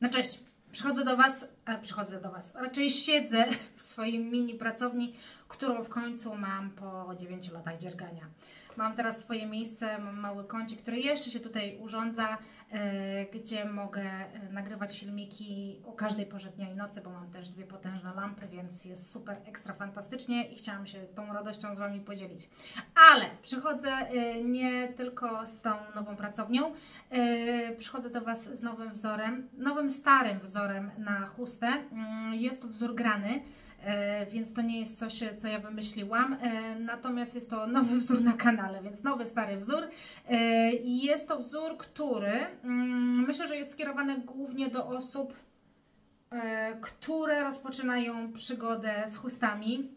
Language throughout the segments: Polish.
No cześć, raczej siedzę w swoim mini pracowni, którą w końcu mam po 9 latach dziergania. Mam teraz swoje miejsce, mam mały kącik, który jeszcze się tutaj urządza, gdzie mogę nagrywać filmiki o każdej porze dnia i nocy, bo mam też dwie potężne lampy, więc jest super, ekstra fantastycznie i chciałam się tą radością z Wami podzielić. Ale przychodzę nie tylko z tą nową pracownią, przychodzę do Was z nowym wzorem, nowym starym wzorem na chustę. Jest to wzór grany, więc to nie jest coś, co ja wymyśliłam, natomiast jest to nowy wzór na kanale, więc nowy, stary wzór. Jest to wzór, który myślę, że jest skierowany głównie do osób, które rozpoczynają przygodę z chustami.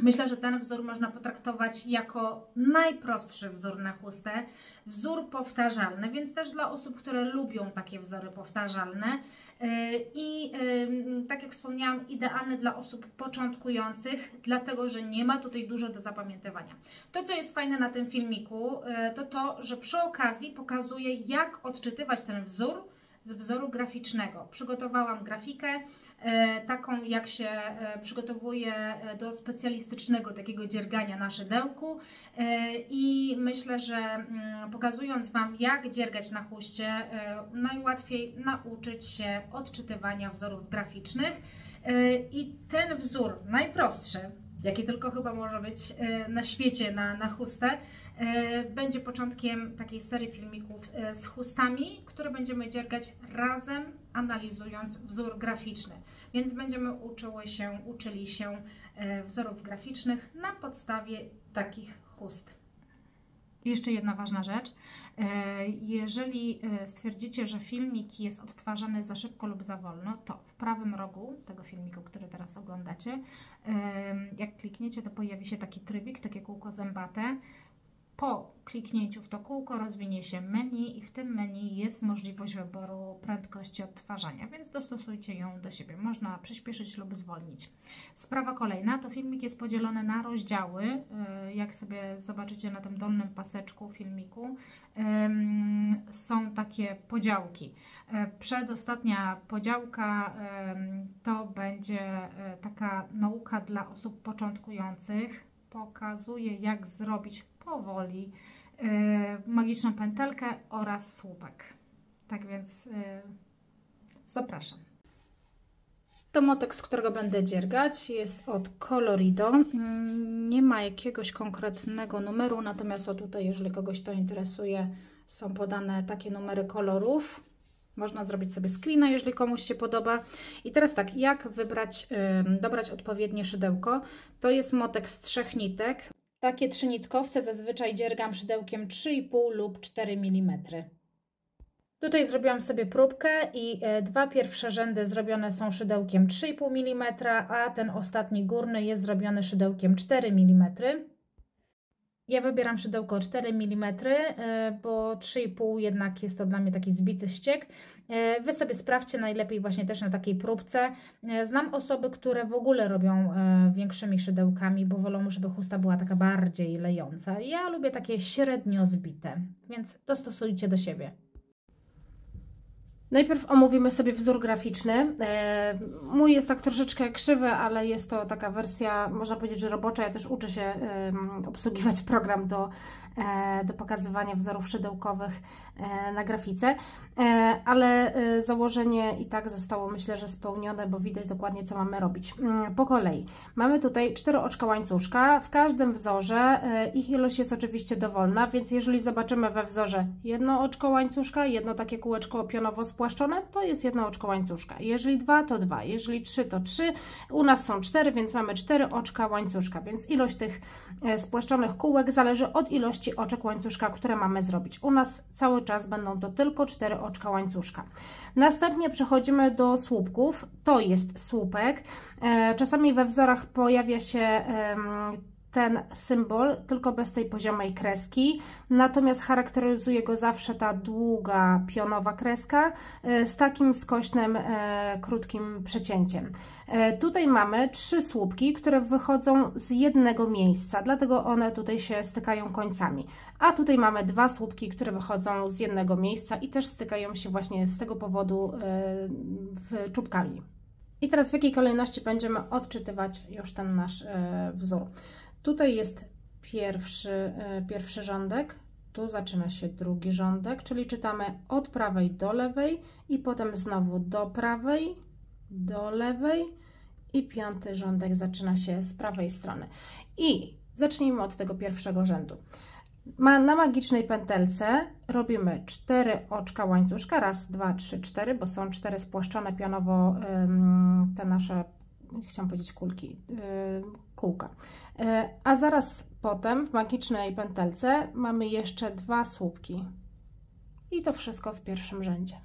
Myślę, że ten wzór można potraktować jako najprostszy wzór na chustę, wzór powtarzalny, więc też dla osób, które lubią takie wzory powtarzalne i tak jak wspomniałam, idealny dla osób początkujących, dlatego że nie ma tutaj dużo do zapamiętywania. To, co jest fajne na tym filmiku, to to, że przy okazji pokazuję, jak odczytywać ten wzór z wzoru graficznego. Przygotowałam grafikę, taką jak się przygotowuje do specjalistycznego takiego dziergania na szydełku i myślę, że pokazując Wam, jak dziergać na chuście, najłatwiej nauczyć się odczytywania wzorów graficznych i ten wzór najprostszy, jaki tylko chyba może być na świecie na chustę, będzie początkiem takiej serii filmików z chustami, które będziemy dziergać razem, analizując wzór graficzny. Więc będziemy uczyli się wzorów graficznych na podstawie takich chust. Jeszcze jedna ważna rzecz. Jeżeli stwierdzicie, że filmik jest odtwarzany za szybko lub za wolno, to w prawym rogu tego filmiku, który teraz oglądacie, jak klikniecie, to pojawi się taki trybik, takie kółko zębate. Po kliknięciu w to kółko rozwinie się menu i w tym menu jest możliwość wyboru prędkości odtwarzania, więc dostosujcie ją do siebie. Można przyspieszyć lub zwolnić. Sprawa kolejna, to filmik jest podzielony na rozdziały. Jak sobie zobaczycie na tym dolnym paseczku filmiku, są takie podziałki. Przedostatnia podziałka to będzie taka nauka dla osób początkujących. Pokazuje, jak zrobić powoli magiczną pętelkę oraz słupek. Tak więc zapraszam. To motyk, z którego będę dziergać, jest od Colorido. Nie ma jakiegoś konkretnego numeru, natomiast tutaj, jeżeli kogoś to interesuje, są podane takie numery kolorów. Można zrobić sobie screena, jeżeli komuś się podoba. I teraz tak, jak dobrać odpowiednie szydełko. To jest motek z 3 nitek. Takie 3 nitkowce zazwyczaj dziergam szydełkiem 3,5 lub 4 mm. Tutaj zrobiłam sobie próbkę i dwa pierwsze rzędy zrobione są szydełkiem 3,5 mm, a ten ostatni górny jest zrobiony szydełkiem 4 mm. Ja wybieram szydełko 4 mm, bo 3,5 jednak jest to dla mnie taki zbity ściek. Wy sobie sprawdźcie, najlepiej właśnie też na takiej próbce. Znam osoby, które w ogóle robią większymi szydełkami, bo wolą, żeby chusta była taka bardziej lejąca. Ja lubię takie średnio zbite, więc dostosujcie do siebie. Najpierw omówimy sobie wzór graficzny. Mój jest tak troszeczkę krzywy, ale jest to taka wersja, można powiedzieć, że robocza. Ja też uczę się obsługiwać program do pokazywania wzorów szydełkowych na grafice, ale założenie i tak zostało, myślę, że spełnione, bo widać dokładnie, co mamy robić. Po kolei mamy tutaj 4 oczka łańcuszka, w każdym wzorze ich ilość jest oczywiście dowolna, więc jeżeli zobaczymy we wzorze jedno oczko łańcuszka, jedno takie kółeczko pionowo spłaszczone, to jest jedno oczko łańcuszka, jeżeli 2 to 2, jeżeli 3 to 3, u nas są 4, więc mamy 4 oczka łańcuszka, więc ilość tych spłaszczonych kółek zależy od ilości oczek łańcuszka, które mamy zrobić. U nas cały czas będą to tylko 4 oczka łańcuszka. Następnie przechodzimy do słupków. To jest słupek. Czasami we wzorach pojawia się ten symbol, tylko bez tej poziomej kreski, natomiast charakteryzuje go zawsze ta długa pionowa kreska z takim skośnym, krótkim przecięciem. Tutaj mamy 3 słupki, które wychodzą z jednego miejsca, dlatego one tutaj się stykają końcami, a tutaj mamy 2 słupki, które wychodzą z jednego miejsca i też stykają się właśnie z tego powodu czubkami. I teraz w jakiej kolejności będziemy odczytywać już ten nasz wzór. Tutaj jest pierwszy rządek, tu zaczyna się drugi rządek, czyli czytamy od prawej do lewej i potem znowu do prawej, do lewej i piąty rządek zaczyna się z prawej strony. I zacznijmy od tego pierwszego rzędu. Na magicznej pętelce robimy 4 oczka łańcuszka, raz, dwa, trzy, 4, bo są 4 spłaszczone pionowo te nasze, chciałam powiedzieć kulki, kółka. A zaraz potem w magicznej pętelce mamy jeszcze 2 słupki i to wszystko w pierwszym rzędzie.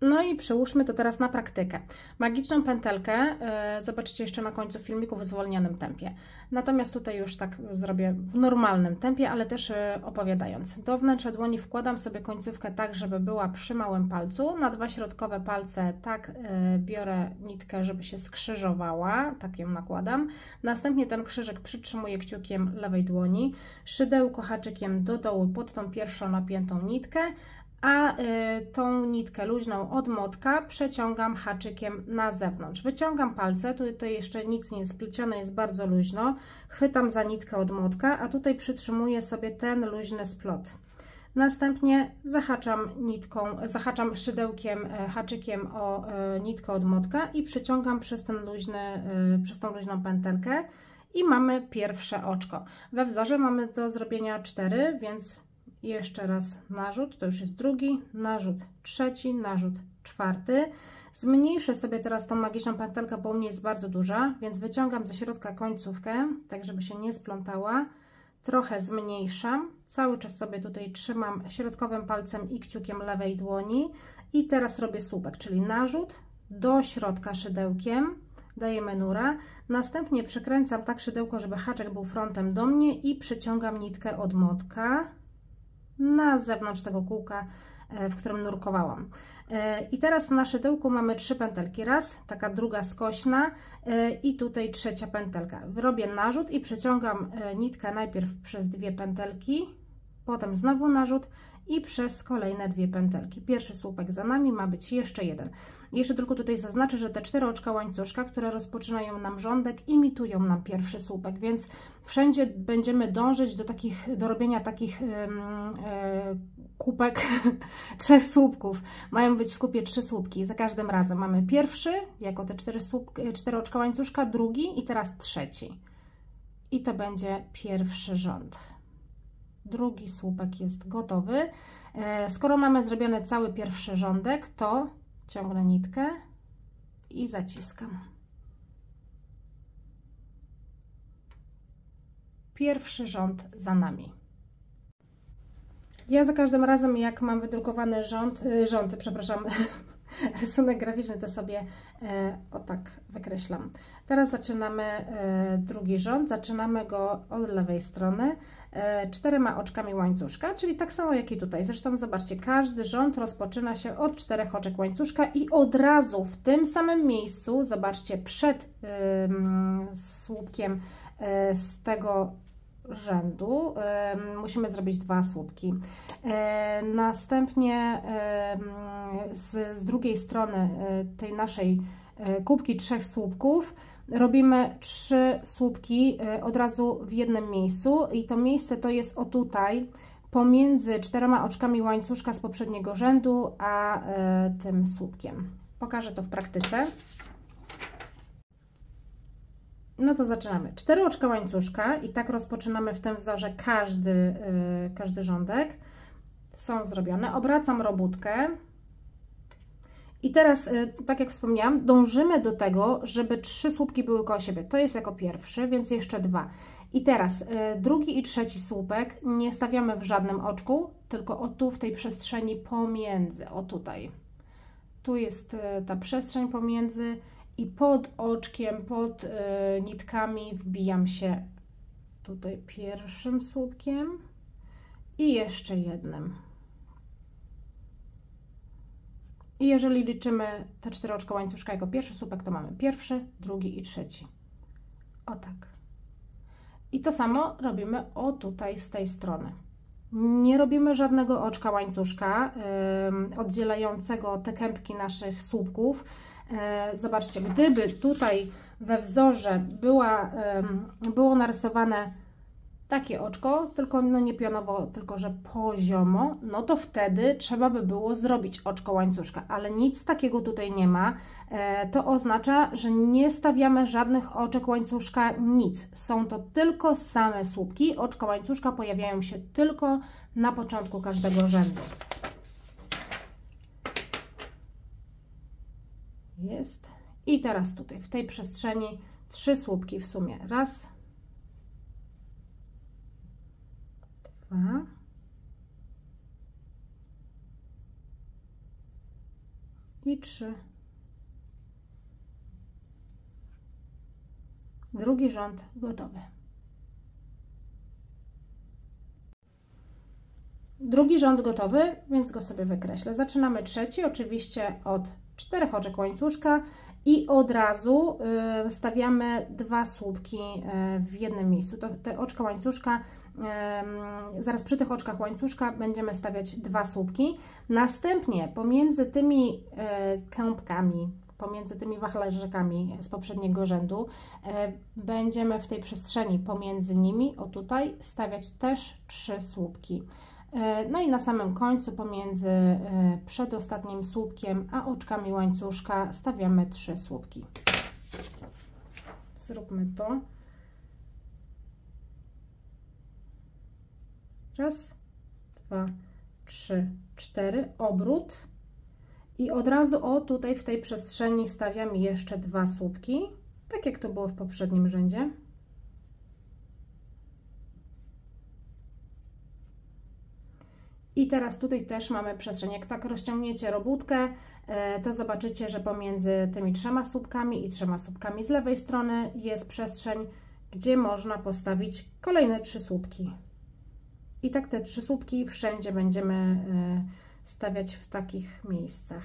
No i przełóżmy to teraz na praktykę. Magiczną pętelkę zobaczycie jeszcze na końcu filmiku w zwolnionym tempie. Natomiast tutaj już tak zrobię w normalnym tempie, ale też opowiadając. Do wnętrza dłoni wkładam sobie końcówkę tak, żeby była przy małym palcu. Na 2 środkowe palce tak biorę nitkę, żeby się skrzyżowała, tak ją nakładam. Następnie ten krzyżyk przytrzymuję kciukiem lewej dłoni, szydełko haczykiem do dołu pod tą pierwszą napiętą nitkę, a tą nitkę luźną od motka przeciągam haczykiem na zewnątrz. Wyciągam palce, tutaj jeszcze nic nie jest splecione, jest bardzo luźno. Chwytam za nitkę od motka, a tutaj przytrzymuję sobie ten luźny splot. Następnie zahaczam szydełkiem, haczykiem o nitkę od motka i przeciągam przez tą luźną pętelkę i mamy pierwsze oczko. We wzorze mamy do zrobienia 4, więc jeszcze raz narzut, to już jest drugi, narzut trzeci, narzut czwarty. Zmniejszę sobie teraz tą magiczną pętelkę, bo u mnie jest bardzo duża, więc wyciągam ze środka końcówkę, tak żeby się nie splątała. Trochę zmniejszam, cały czas sobie tutaj trzymam środkowym palcem i kciukiem lewej dłoni. I teraz robię słupek, czyli narzut do środka szydełkiem. Dajemy nura, następnie przekręcam tak szydełko, żeby haczek był frontem do mnie i przyciągam nitkę od motka na zewnątrz tego kółka, w którym nurkowałam. I teraz na szydełku mamy 3 pętelki. Raz, taka druga skośna i tutaj trzecia pętelka. Robię narzut i przeciągam nitkę najpierw przez 2 pętelki, potem znowu narzut i przez kolejne 2 pętelki. Pierwszy słupek za nami, ma być jeszcze jeden. Jeszcze tylko tutaj zaznaczę, że te 4 oczka łańcuszka, które rozpoczynają nam rządek, imitują nam pierwszy słupek, więc wszędzie będziemy dążyć do robienia takich kupek 3 słupków. Mają być w kupie 3 słupki. Za każdym razem mamy pierwszy, jako te 4 oczka łańcuszka, drugi i teraz trzeci. I to będzie pierwszy rząd. Drugi słupek jest gotowy. Skoro mamy zrobiony cały pierwszy rządek, to ciągnę nitkę i zaciskam. Pierwszy rząd za nami. Ja za każdym razem, jak mam wydrukowany rysunek graficzny, to sobie o tak wykreślam. Teraz zaczynamy drugi rząd, zaczynamy go od lewej strony 4 oczkami łańcuszka, czyli tak samo jak i tutaj. Zresztą zobaczcie, każdy rząd rozpoczyna się od 4 oczek łańcuszka i od razu w tym samym miejscu, zobaczcie, przed słupkiem z tego rzędu musimy zrobić 2 słupki. Następnie z drugiej strony tej naszej kubki 3 słupków robimy 3 słupki od razu w jednym miejscu i to miejsce to jest o tutaj pomiędzy 4 oczkami łańcuszka z poprzedniego rzędu a tym słupkiem. Pokażę to w praktyce. No to zaczynamy. 4 oczka łańcuszka i tak rozpoczynamy w tym wzorze każdy rządek. Są zrobione. Obracam robótkę. I teraz, tak jak wspomniałam, dążymy do tego, żeby 3 słupki były koło siebie. To jest jako pierwszy, więc jeszcze 2. I teraz drugi i trzeci słupek nie stawiamy w żadnym oczku, tylko o tu, w tej przestrzeni pomiędzy, o tutaj. Tu jest ta przestrzeń pomiędzy i pod oczkiem, pod nitkami wbijam się tutaj pierwszym słupkiem i jeszcze jednym. I jeżeli liczymy te 4 oczka łańcuszka jako pierwszy słupek, to mamy pierwszy, drugi i trzeci. O tak. I to samo robimy o tutaj z tej strony. Nie robimy żadnego oczka łańcuszka oddzielającego te kępki naszych słupków. Zobaczcie, gdyby tutaj we wzorze było narysowane takie oczko, tylko no nie pionowo, tylko że poziomo, no to wtedy trzeba by było zrobić oczko łańcuszka, ale nic takiego tutaj nie ma. To oznacza, że nie stawiamy żadnych oczek łańcuszka, nic. Są to tylko same słupki. Oczka łańcuszka pojawiają się tylko na początku każdego rzędu. Jest. I teraz tutaj, w tej przestrzeni 3 słupki w sumie. Raz, dwa, i 3. Drugi rząd gotowy. Drugi rząd gotowy, więc go sobie wykreślę. Zaczynamy trzeci, oczywiście od 4 oczek łańcuszka i od razu stawiamy 2 słupki w jednym miejscu. Te oczka łańcuszka, zaraz przy tych oczkach łańcuszka będziemy stawiać 2 słupki. Następnie pomiędzy tymi kępkami, pomiędzy tymi wachlarczykami z poprzedniego rzędu będziemy w tej przestrzeni pomiędzy nimi, o tutaj, stawiać też 3 słupki. No i na samym końcu pomiędzy przedostatnim słupkiem a oczkami łańcuszka stawiamy 3 słupki. Zróbmy to. Raz, dwa, trzy, 4, obrót. I od razu, o tutaj, w tej przestrzeni stawiam jeszcze 2 słupki, tak jak to było w poprzednim rzędzie. I teraz tutaj też mamy przestrzeń. Jak tak rozciągniecie robótkę, to zobaczycie, że pomiędzy tymi 3 słupkami i 3 słupkami z lewej strony jest przestrzeń, gdzie można postawić kolejne 3 słupki. I tak te 3 słupki wszędzie będziemy stawiać w takich miejscach.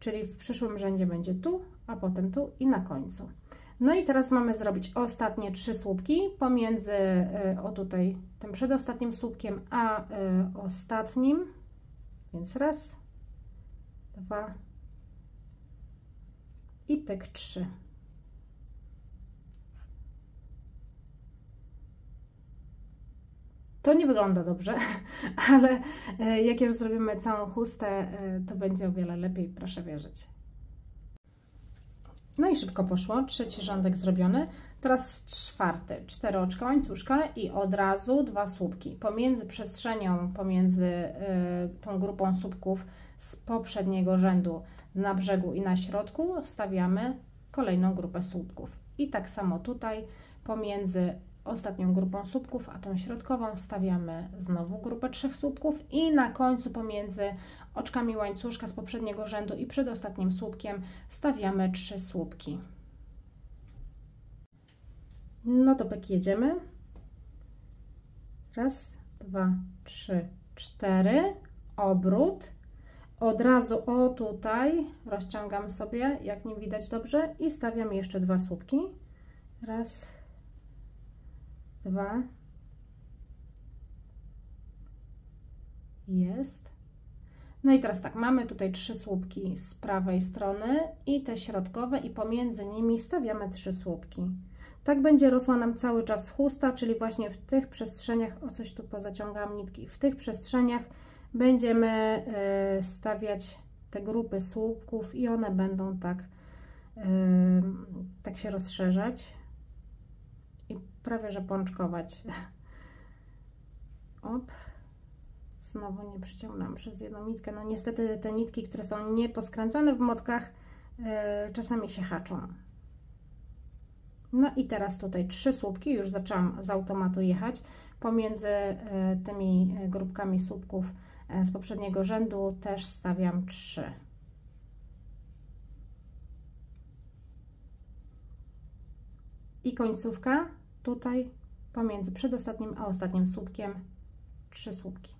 Czyli w przyszłym rzędzie będzie tu, a potem tu i na końcu. No i teraz mamy zrobić ostatnie 3 słupki pomiędzy o tutaj, tym przedostatnim słupkiem a ostatnim, więc raz, dwa i pyk, 3. To nie wygląda dobrze, ale jak już zrobimy całą chustę, to będzie o wiele lepiej, proszę wierzyć. No i szybko poszło, 3. rządek zrobiony. Teraz 4. 4 oczka łańcuszka i od razu 2 słupki. Pomiędzy przestrzenią, pomiędzy tą grupą słupków z poprzedniego rzędu na brzegu i na środku stawiamy kolejną grupę słupków. I tak samo tutaj pomiędzy ostatnią grupą słupków a tą środkową stawiamy znowu grupę 3 słupków i na końcu pomiędzy oczkami łańcuszka z poprzedniego rzędu i przedostatnim słupkiem stawiamy 3 słupki. No to pyk, jedziemy. Raz, dwa, trzy, 4, obrót. Od razu, o tutaj, rozciągam sobie, jak nie widać dobrze, i stawiam jeszcze 2 słupki. Raz, dwa, jest. No i teraz tak, mamy tutaj 3 słupki z prawej strony i te środkowe i pomiędzy nimi stawiamy 3 słupki. Tak będzie rosła nam cały czas chusta, czyli właśnie w tych przestrzeniach, o coś tu pozaciągałam nitki, w tych przestrzeniach będziemy stawiać te grupy słupków i one będą tak się rozszerzać. I prawie że pączkować. Op. Znowu nie przyciągnęłam przez jedną nitkę. No niestety te nitki, które są nieposkręcane w motkach, czasami się haczą. No i teraz tutaj 3 słupki, już zaczęłam z automatu jechać. Pomiędzy tymi grupkami słupków z poprzedniego rzędu też stawiam 3. I końcówka tutaj pomiędzy przedostatnim a ostatnim słupkiem 3 słupki.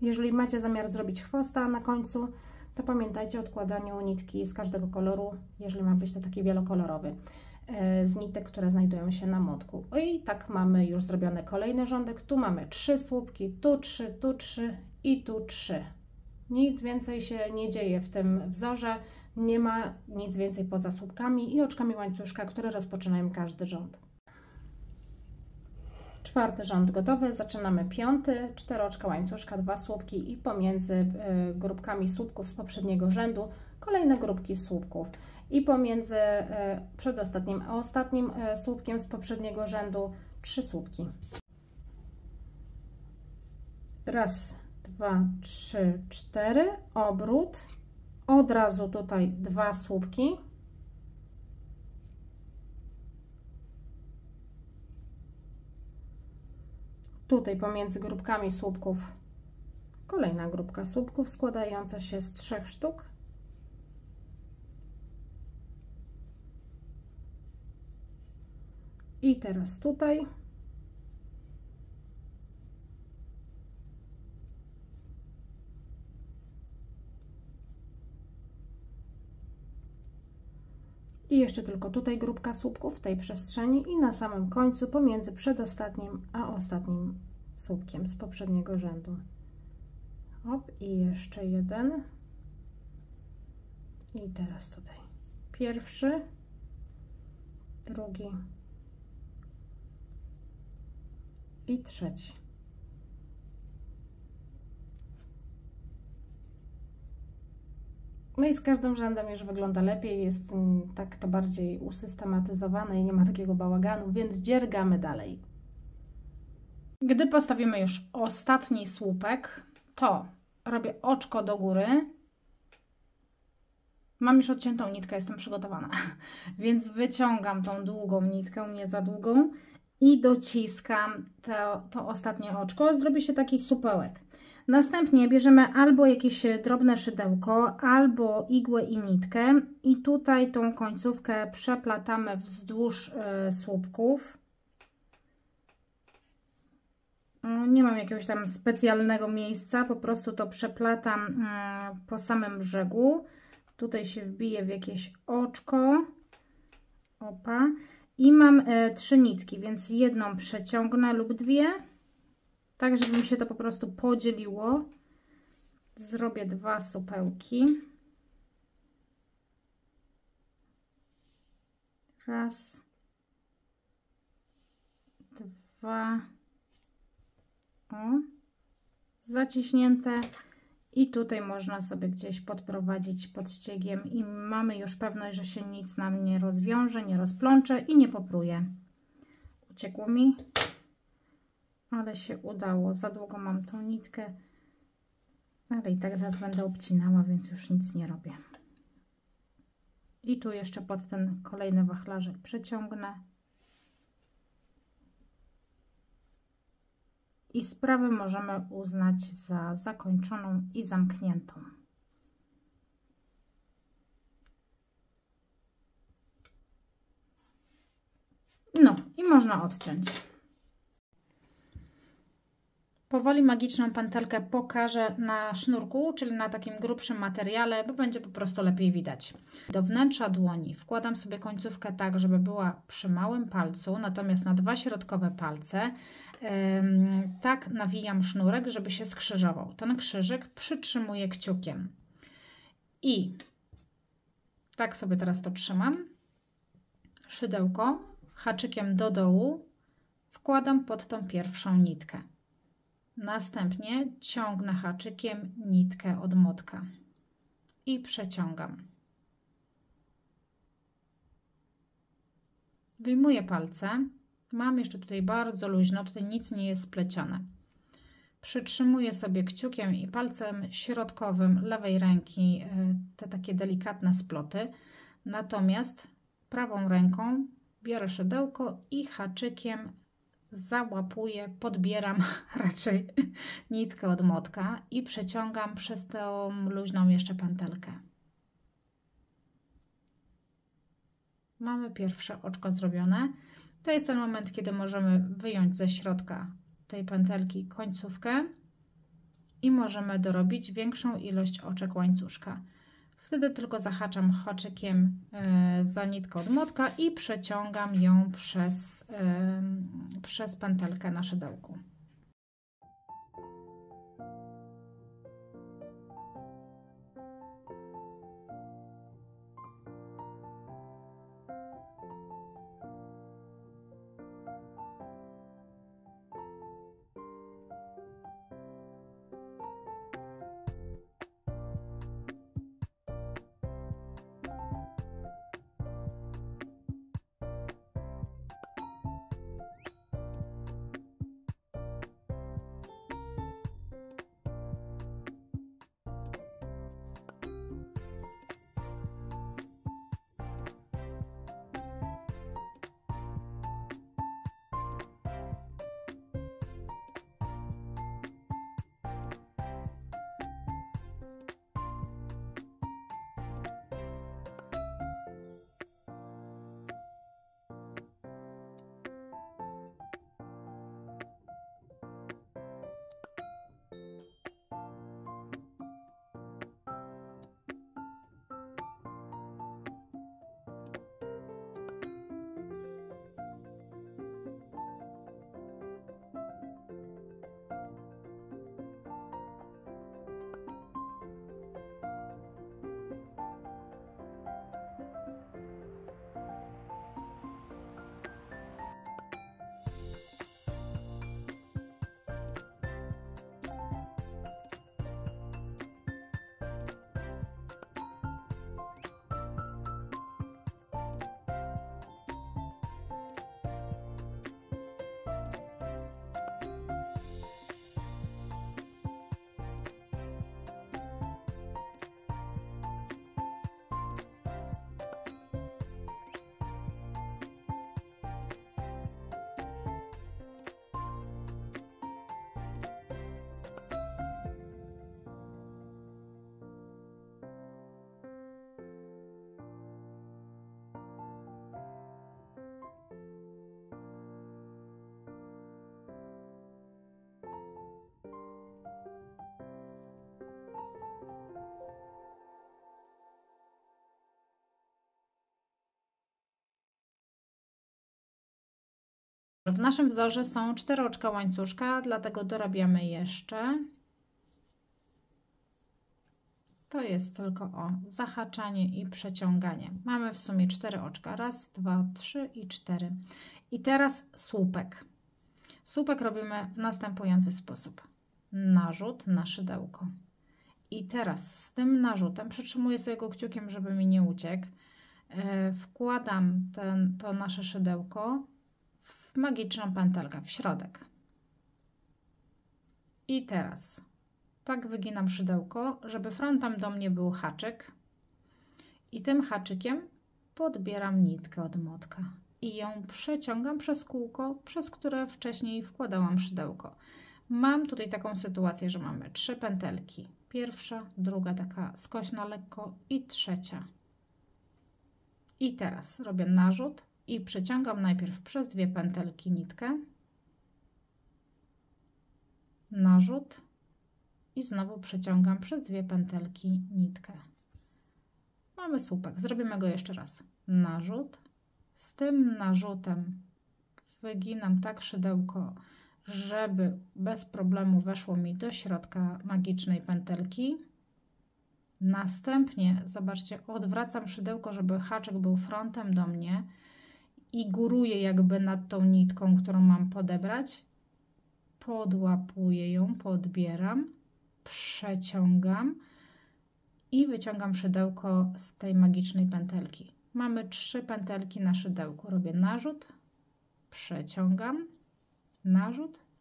Jeżeli macie zamiar zrobić chwosta na końcu, to pamiętajcie o odkładaniu nitki z każdego koloru, jeżeli ma być to taki wielokolorowy. z nitek, które znajdują się na motku. I tak mamy już zrobiony kolejny rządek. Tu mamy 3 słupki, tu 3, tu 3 i tu 3. Nic więcej się nie dzieje w tym wzorze, nie ma nic więcej poza słupkami i oczkami łańcuszka, które rozpoczynają każdy rząd. Czwarty rząd gotowy, zaczynamy piąty, 4 oczka łańcuszka, 2 słupki i pomiędzy grupkami słupków z poprzedniego rzędu kolejne grupki słupków. I pomiędzy przedostatnim a ostatnim słupkiem z poprzedniego rzędu 3 słupki. Raz, 2, 3, 4, obrót, od razu tutaj 2 słupki, tutaj pomiędzy grupkami słupków kolejna grupka słupków składająca się z 3 sztuk, i teraz tutaj i jeszcze tylko tutaj grupka słupków w tej przestrzeni i na samym końcu pomiędzy przedostatnim a ostatnim słupkiem z poprzedniego rzędu. Hop, i jeszcze jeden. I teraz tutaj pierwszy, drugi i trzeci. No i z każdym rzędem już wygląda lepiej, jest tak to bardziej usystematyzowane i nie ma takiego bałaganu, więc dziergamy dalej. Gdy postawimy już ostatni słupek, to robię oczko do góry. Mam już odciętą nitkę, jestem przygotowana, więc wyciągam tą długą nitkę, nie za długą, i dociskam to ostatnie oczko, zrobi się taki supełek. Następnie bierzemy albo jakieś drobne szydełko, albo igłę i nitkę i tutaj tą końcówkę przeplatamy wzdłuż słupków. Nie mam jakiegoś tam specjalnego miejsca, po prostu to przeplatam po samym brzegu. Tutaj się wbije w jakieś oczko. Opa. I mam 3 nitki, więc jedną przeciągnę lub 2, tak żeby mi się to po prostu podzieliło. Zrobię 2 supełki. Raz, 2, o, zaciśnięte i tutaj można sobie gdzieś podprowadzić pod ściegiem i mamy już pewność, że się nic nam nie rozwiąże, nie rozplącze i nie popruje. Uciekło mi, ale się udało. Za długo mam tą nitkę, ale i tak zaraz będę obcinała, więc już nic nie robię. I tu jeszcze pod ten kolejny wachlarzek przeciągnę. I sprawę możemy uznać za zakończoną i zamkniętą. No i można odciąć. Powoli magiczną pętelkę pokażę na sznurku, czyli na takim grubszym materiale, bo będzie po prostu lepiej widać. Do wnętrza dłoni wkładam sobie końcówkę tak, żeby była przy małym palcu, natomiast na 2 środkowe palce tak nawijam sznurek, żeby się skrzyżował. Ten krzyżyk przytrzymuję kciukiem. I tak sobie teraz to trzymam. Szydełko haczykiem do dołu wkładam pod tą pierwszą nitkę. Następnie ciągnę haczykiem nitkę od motka i przeciągam. Wyjmuję palce, mam jeszcze tutaj bardzo luźno, tutaj nic nie jest splecione. Przytrzymuję sobie kciukiem i palcem środkowym lewej ręki te takie delikatne sploty, natomiast prawą ręką biorę szydełko i haczykiem załapuję, podbieram raczej nitkę od motka i przeciągam przez tą luźną jeszcze pętelkę. Mamy pierwsze oczko zrobione. To jest ten moment, kiedy możemy wyjąć ze środka tej pętelki końcówkę i możemy dorobić większą ilość oczek łańcuszka. W Wtedy tylko zahaczam haczykiem za nitkę od motka i przeciągam ją przez pętelkę na szydełku. W naszym wzorze są 4 oczka łańcuszka, dlatego dorabiamy jeszcze. To jest tylko zahaczanie i przeciąganie. Mamy w sumie 4 oczka. Raz, dwa, trzy i 4. I teraz słupek. Słupek robimy w następujący sposób. Narzut na szydełko. I teraz z tym narzutem, przytrzymuję sobie go kciukiem, żeby mi nie uciekł. Wkładam to nasze szydełko w magiczną pętelkę, w środek. I teraz tak wyginam szydełko, żeby frontem do mnie był haczyk. I tym haczykiem podbieram nitkę od motka. I ją przeciągam przez kółko, przez które wcześniej wkładałam szydełko. Mam tutaj taką sytuację, że mamy 3 pętelki. Pierwsza, druga taka skośna lekko i trzecia. I teraz robię narzut. I przeciągam najpierw przez 2 pętelki nitkę, narzut i znowu przeciągam przez 2 pętelki nitkę. Mamy słupek, zrobimy go jeszcze raz. Narzut, z tym narzutem wyginam tak szydełko, żeby bez problemu weszło mi do środka magicznej pętelki. Następnie, zobaczcie, odwracam szydełko, żeby haczyk był frontem do mnie. I góruję jakby nad tą nitką, którą mam podebrać. Podłapuję ją, podbieram, przeciągam i wyciągam szydełko z tej magicznej pętelki. Mamy 3 pętelki na szydełku. Robię narzut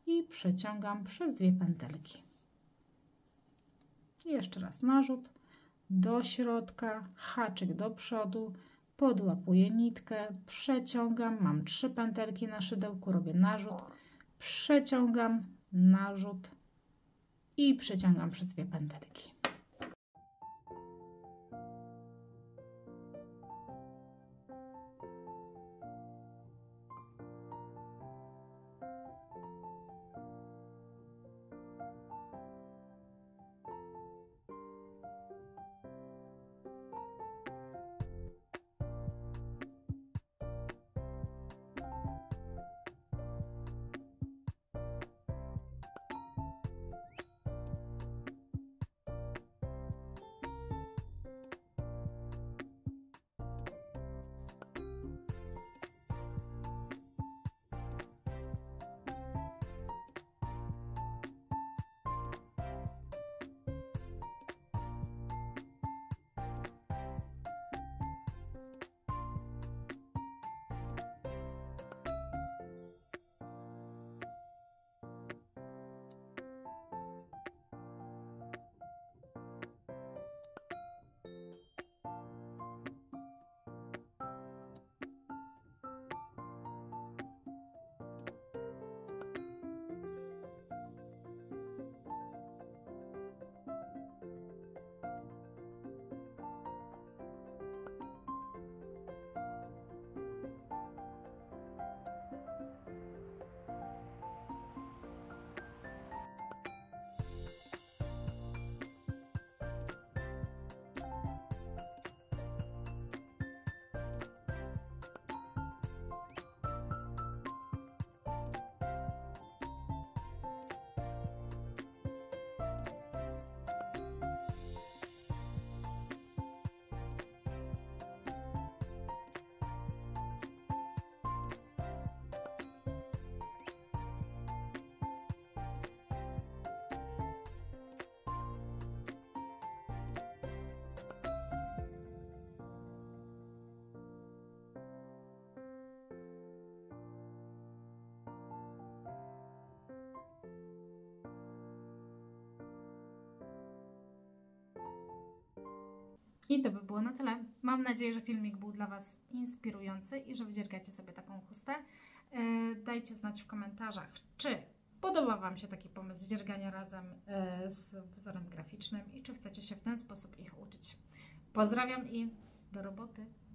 i przeciągam przez 2 pętelki. I jeszcze raz narzut, do środka, haczyk do przodu. Podłapuję nitkę, przeciągam, mam 3 pętelki na szydełku, robię narzut, przeciągam, narzut i przeciągam przez 2 pętelki. I to by było na tyle. Mam nadzieję, że filmik był dla Was inspirujący i że wydziergacie sobie taką chustę. Dajcie znać w komentarzach, czy podoba Wam się taki pomysł dziergania razem z wzorem graficznym i czy chcecie się w ten sposób ich uczyć. Pozdrawiam i do roboty!